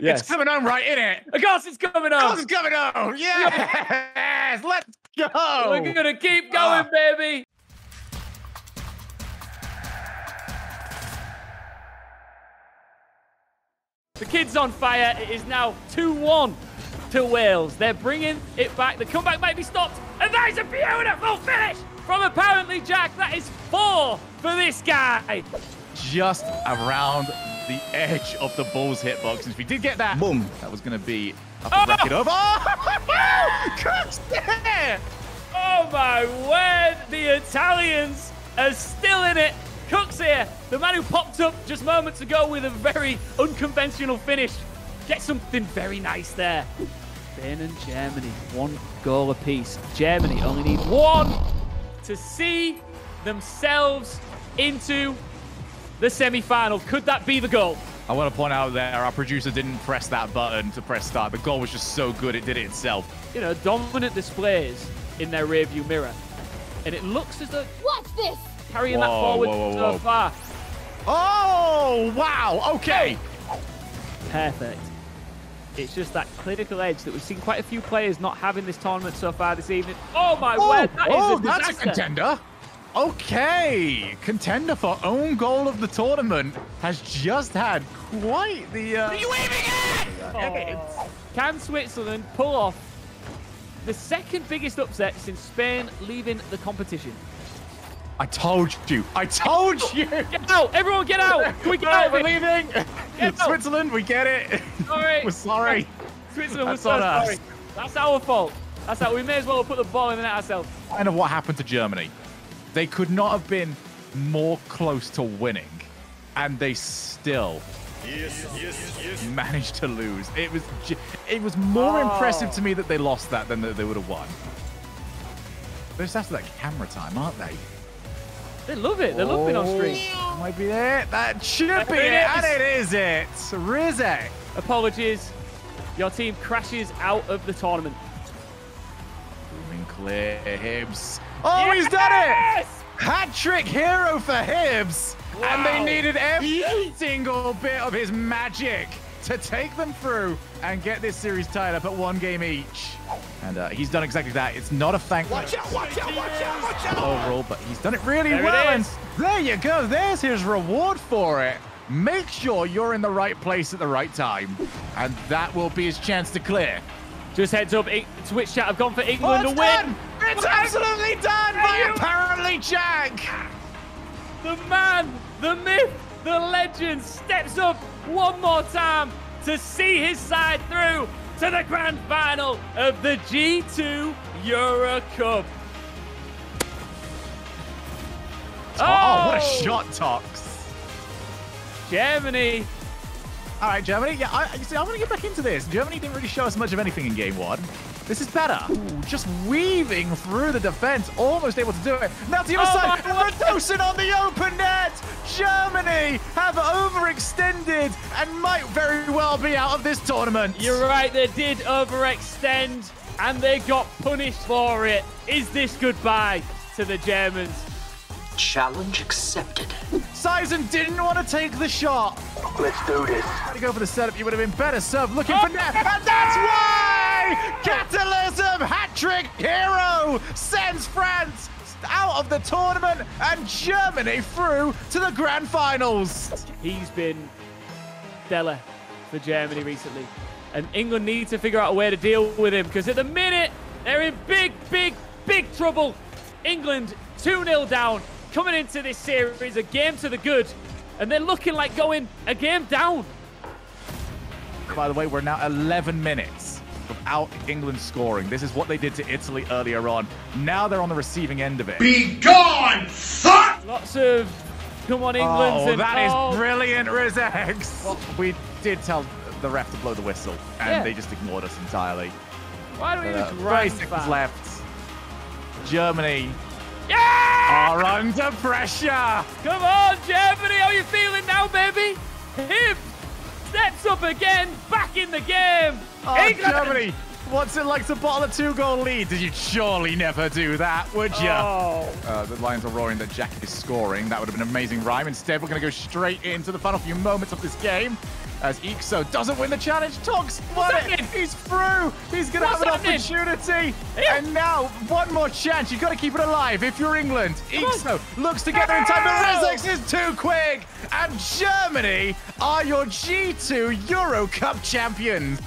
Yes. It's coming on, right, isn't it? Of course it's coming on. Of course it's coming on. Yes. Let's go. We're going to keep going, baby. The kid's on fire. It is now 2-1 to Wales. They're bringing it back. The comeback might be stopped. And that is a beautiful finish from apparently Jack. That is 4 for this guy. Just around the edge of the ball's hitbox. And if we did get that, boom, that was going to be a racket over. Oh, Cook's there. Oh, my word. The Italians are still in it. Cook's here, the man who popped up just moments ago with a very unconventional finish. Get something very nice there. Spain and Germany, 1 goal apiece. Germany only need 1 to see themselves into the semi-final. Could that be the goal? I want to point out there, our producer didn't press that button to press start. The goal was just so good, it did it itself. You know, dominant displays in their rearview mirror. And it looks as though... What's this? Carrying that forward so far. Oh, wow. Okay. Perfect. It's just that clinical edge that we've seen quite a few players not having this tournament so far this evening. Oh, my word. That is a disaster. That's a contender. Okay. Contender for own goal of the tournament has just had quite the... What are you aiming at? Oh. Can Switzerland pull off the 2nd biggest upset since Spain leaving the competition? I told you. I told you. Get out. Everyone get out. Can we get out? We're leaving. Switzerland, we get it. Sorry. We're sorry. Switzerland, we're so sorry. That's our fault. That's how we may as well put the ball in the net ourselves. I know what happened to Germany. They could not have been more close to winning. And they still managed to lose. It was more impressive to me that they lost that than that they would have won. They're just after that camera time, aren't they? They love it. They love being on stream. Might be it. That should be it. And it is it. Rizek. Apologies. Your team crashes out of the tournament. Booming clear. Hibbs. Oh, yes! He's done it. Hat-trick hero for Hibbs. Wow. And they needed every single bit of his magic to take them through and get this series tied up at 1 game each. And he's done exactly that. It's not a thankless. Watch out, watch out, watch out, watch out. Overall, but he's done it really well. And there you go. There's his reward for it. Make sure you're in the right place at the right time. And that will be his chance to clear. Just heads up, Twitch chat have gone for England to win. It's absolutely done by apparently Jack. The man, the myth, the legend steps up 1 more time to see his side through to the grand final of the G2 Euro Cup. Oh, what a shot, Tox. Germany. All right, Germany. Yeah, you see, I want to get back into this. Germany didn't really show us much of anything in game 1. This is better. Ooh, just weaving through the defense, almost able to do it. Now to the other side, Rodosin on the open net. Germany have overextended and might very well be out of this tournament. You're right, they did overextend and they got punished for it. Is this goodbye to the Germans? Challenge accepted. Seizen didn't want to take the shot. Let's do this. Had to go for the setup. You would have been better served looking for net. And that's why Catalism hat-trick hero sends France out of the tournament and Germany through to the grand finals. He's been stellar for Germany recently. And England need to figure out a way to deal with him because at the minute, they're in big, big, big trouble. England 2-0 down, coming into this series, a game to the good, and they're looking like going a game down. By the way, we're now 11 minutes without England scoring. This is what they did to Italy earlier on. Now they're on the receiving end of it. Be gone, son! Lots of come on, England. Oh, and that is brilliant, Rizek. Well, we did tell the ref to blow the whistle, and they just ignored us entirely. Why don't we just run? 3 seconds left. Germany. Yeah! Are under pressure. Come on, Germany. How are you feeling now, baby? Hibbs steps up again, back in the game. Oh, Germany, what's it like to bottle a 2-goal lead? Did you surely never do that, would you? Oh. The Lions are roaring that Jack is scoring. That would have been an amazing rhyme. Instead, we're going to go straight into the final few moments of this game. as Ixo doesn't win the challenge. Togs won it. He's through. He's going to have an opportunity. And now one more chance. You've got to keep it alive if you're England. Ixo looks together in time, but Rezix is too quick. And Germany are your G2 Euro Cup champions.